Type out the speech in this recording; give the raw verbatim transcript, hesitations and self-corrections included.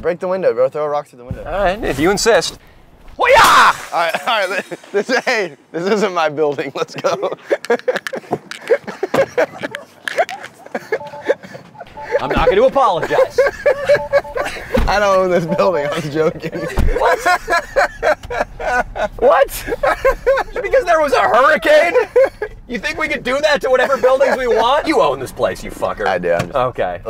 Break the window, bro. Throw a rock through the window. All right, if you insist. Hoya! All right, all right. This, this, hey, this isn't my building. Let's go. I'm not going to apologize. I don't own this building. I was joking. What? What? Because there was a hurricane? You think we could do that to whatever buildings we want? You own this place, you fucker. I do. I'm just... Okay.